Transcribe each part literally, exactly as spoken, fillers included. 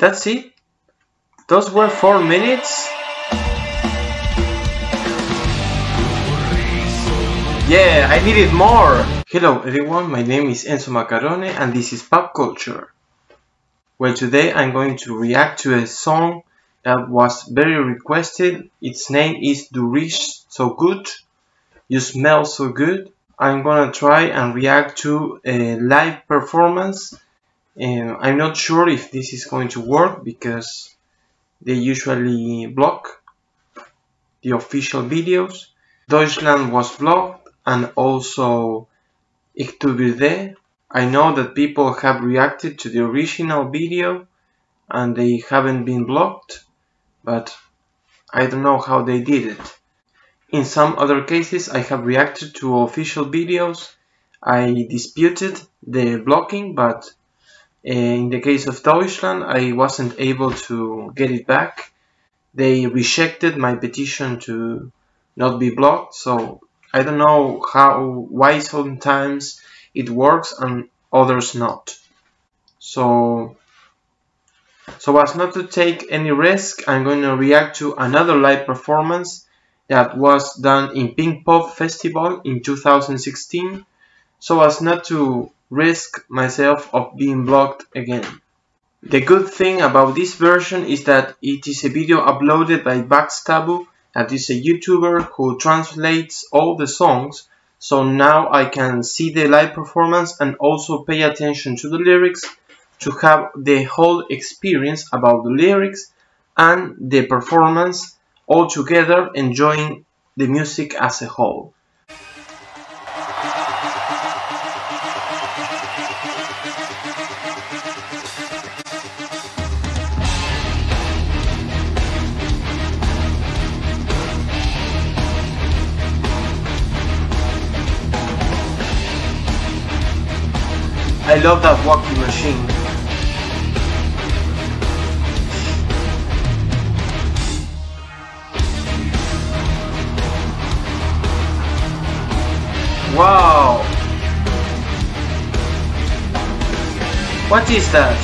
That's it. Those were four minutes. Yeah, I needed more! Hello everyone, my name is Enzo Macarone and this is PopCulture. Well, today I'm going to react to a song that was very requested. Its name is Du Riechst So Gut, You Smell So Good. I'm gonna try and react to a live performance. And I'm not sure if this is going to work because they usually block the official videos. Deutschland was blocked. And also Ich Tu Dir Weh. I know that people have reacted to the original video and they haven't been blocked, but I don't know how they did it. In some other cases I have reacted to official videos. I disputed the blocking, but in the case of Deutschland I wasn't able to get it back. They rejected my petition to not be blocked, so I don't know how, why sometimes it works and others not. So, so as not to take any risk, I'm going to react to another live performance that was done in Pink Pop Festival in two thousand sixteen, so as not to risk myself of being blocked again. The good thing about this version is that it is a video uploaded by Baxtabu, that is a YouTuber who translates all the songs, so now I can see the live performance and also pay attention to the lyrics to have the whole experience about the lyrics and the performance all together, enjoying the music as a whole. I love that walking machine. Wow! What is that?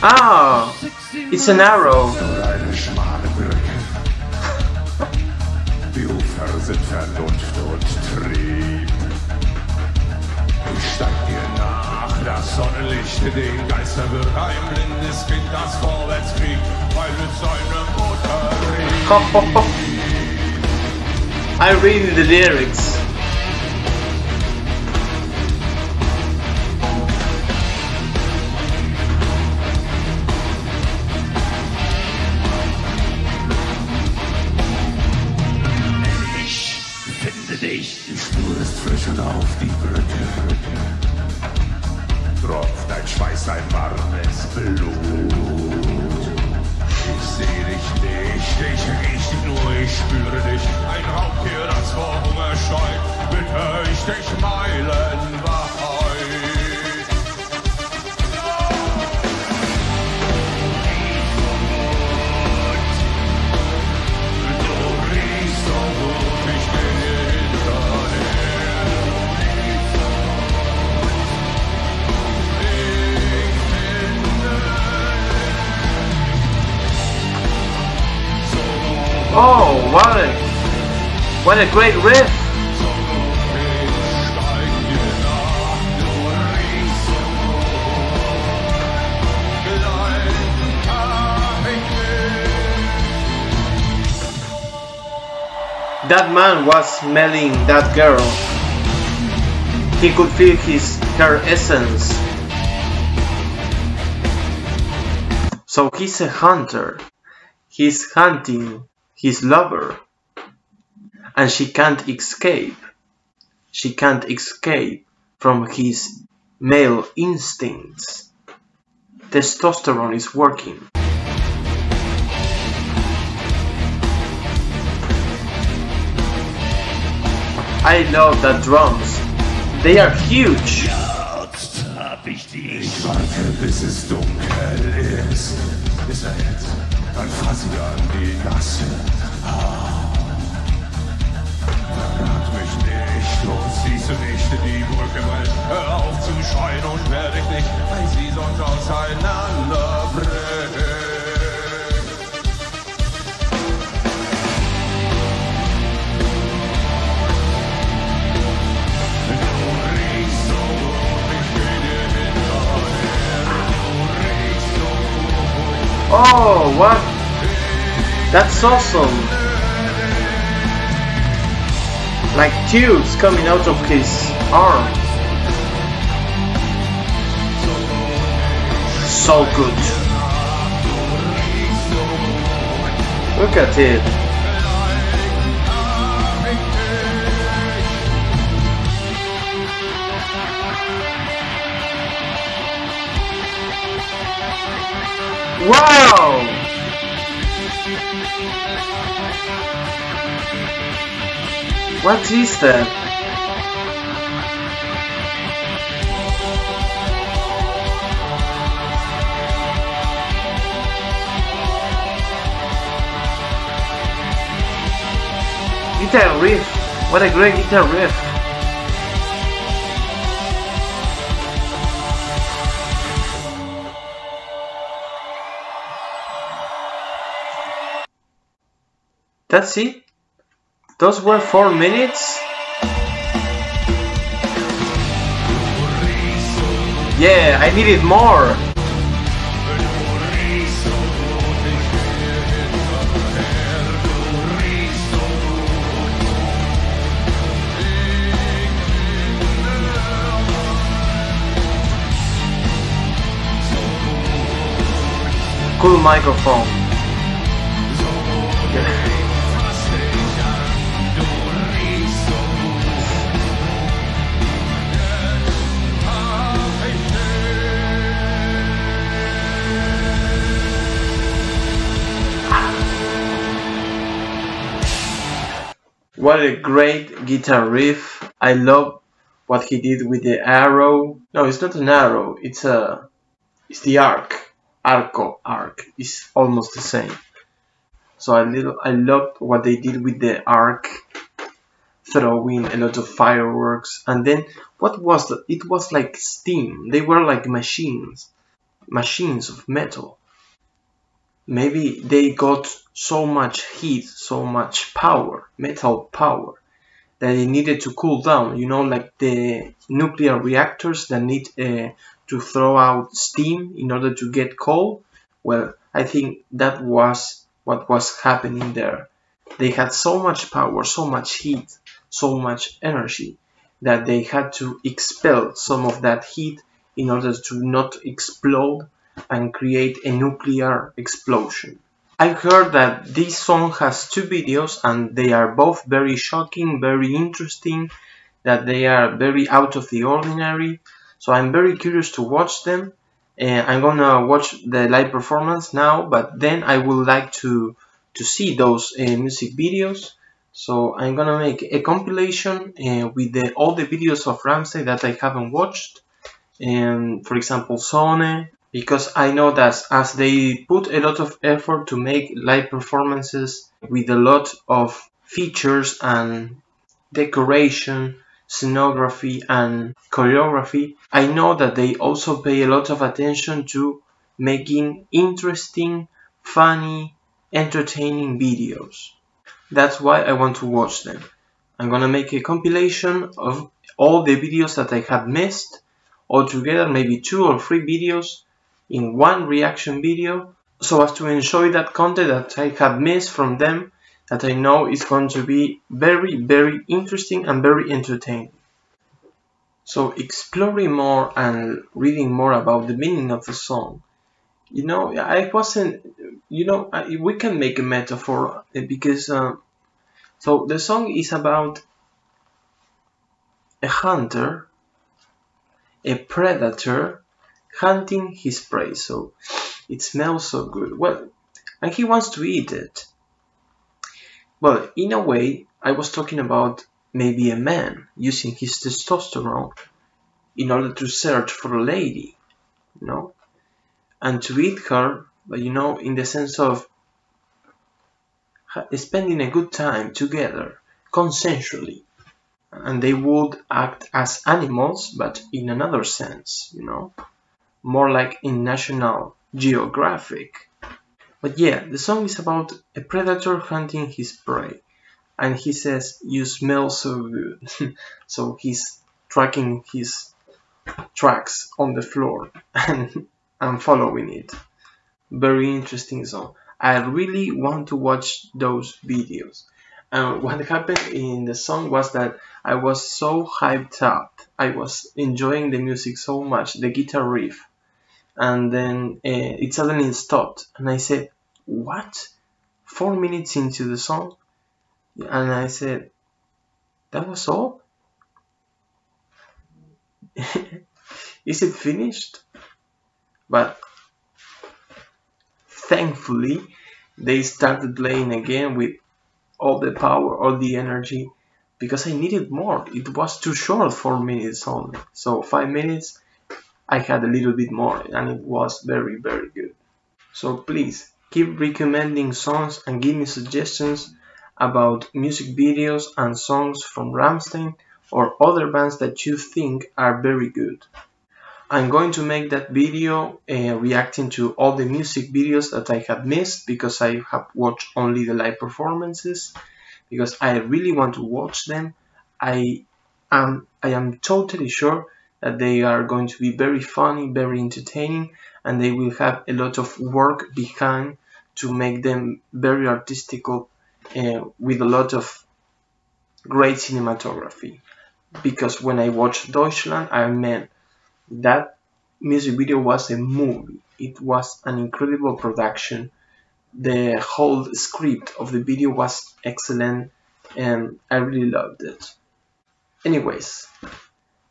Ah! It's an arrow. Die Ufer sind Vernunft und Trieb. Ich steig dir nach, das Sonnenlicht den Geister wird, ein blindes Kind, das vorwärts kriegt, weil mit seiner Mutter riecht. Ho, ho, ho. I read the lyrics. Auf die Brücke tropft dein Schweiß, ein warmes Blut. Ich seh dich nicht, ich riech dich nur, ich spüre dich. Ein Raubtier, das vor Hunger scheut, bitte ich dich meilenweit. Du riechst so gut. Oh, what a, what a great riff! That man was smelling that girl. He could feel his, her essence. So he's a hunter. He's hunting his lover, and she can't escape. She can't escape from his male instincts. Testosterone is working. I love the drums. They are huge. Ich warte, bis es dunkel ist. Ist er jetzt? Dann fass ihn an die Nase. Verrat mich nicht, du siehst. scheuen und werde ich nicht, weil sie sonst auseinanderbrechen. Oh, what? That's awesome! Like tubes coming out of his arm. So good. Look at it. Wow! What is that? Guitar riff! What a great guitar riff! That's it. Those were four minutes. Yeah, I needed more. Cool microphone. Yeah. What a great guitar riff. I love what he did with the arrow. No, it's not an arrow, it's a it's the arc. Arco, arc. It's almost the same. So I little I loved what they did with the arc, throwing a lot of fireworks, and then what was the, it was like steam. They were like machines. Machines of metal. Maybe they got so much heat, so much power, metal power, that it needed to cool down, you know, like the nuclear reactors that need uh, to throw out steam in order to get cold. Well, I think that was what was happening there. They had so much power, so much heat, so much energy, that they had to expel some of that heat in order to not explode and create a nuclear explosion. I've heard that this song has two videos and they are both very shocking, very interesting, that they are very out of the ordinary, so I'm very curious to watch them. Uh, I'm gonna watch the live performance now, but then I would like to, to see those uh, music videos, so I'm gonna make a compilation uh, with the, all the videos of Rammstein that I haven't watched, and for example Sonne, because I know that as they put a lot of effort to make live performances with a lot of features and decoration, scenography and choreography, I know that they also pay a lot of attention to making interesting, funny, entertaining videos. That's why I want to watch them. I'm gonna make a compilation of all the videos that I had missed, altogether maybe two or three videos, in one reaction video, so as to enjoy that content that I have missed from them, that I know is going to be very, very interesting and very entertaining. So exploring more and reading more about the meaning of the song. You know, I wasn't, you know, I, we can make a metaphor, because, uh, so the song is about a hunter, a predator, hunting his prey, so it smells so good. Well, and he wants to eat it. Well, in a way, I was talking about maybe a man using his testosterone in order to search for a lady, you know, and to eat her, but you know, in the sense of spending a good time together, consensually, and they would act as animals, but in another sense, you know, more like in National Geographic. But yeah, the song is about a predator hunting his prey, and he says, "You smell so good." So he's tracking his tracks on the floor and, and following it. Very interesting song. I really want to watch those videos. And what happened in the song was that I was so hyped up. I was enjoying the music so much, the guitar riff. And then uh, it suddenly stopped. And I said, what? Four minutes into the song? And I said, that was all? Is it finished? But thankfully, they started playing again with all the power, all the energy, because I needed more. It was too short, four minutes only. So five minutes, I had a little bit more, and it was very, very good. So please, keep recommending songs and give me suggestions about music videos and songs from Rammstein or other bands that you think are very good. I'm going to make that video uh, reacting to all the music videos that I have missed, because I have watched only the live performances, because I really want to watch them. I am, I am totally sure that they are going to be very funny, very entertaining, and they will have a lot of work behind to make them very artistical uh, with a lot of great cinematography. Because when I watched Deutschland, I meant that music video was a movie. It was an incredible production. The whole script of the video was excellent, and I really loved it. Anyways,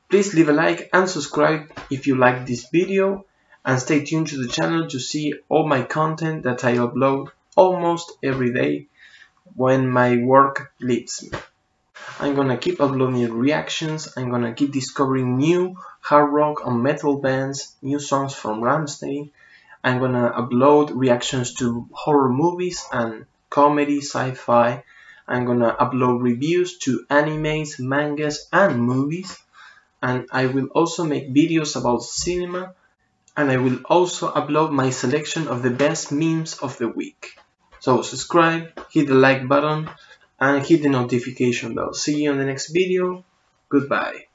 please leave a like and subscribe if you like this video, and stay tuned to the channel to see all my content that I upload almost every day when my work leaves me. I'm gonna keep uploading reactions, I'm gonna keep discovering new hard rock and metal bands, new songs from Rammstein. I'm gonna upload reactions to horror movies and comedy, sci-fi. I'm gonna upload reviews to animes, mangas and movies. And I will also make videos about cinema. And I will also upload my selection of the best memes of the week. So subscribe, hit the like button, and hit the notification bell. See you on the next video. Goodbye.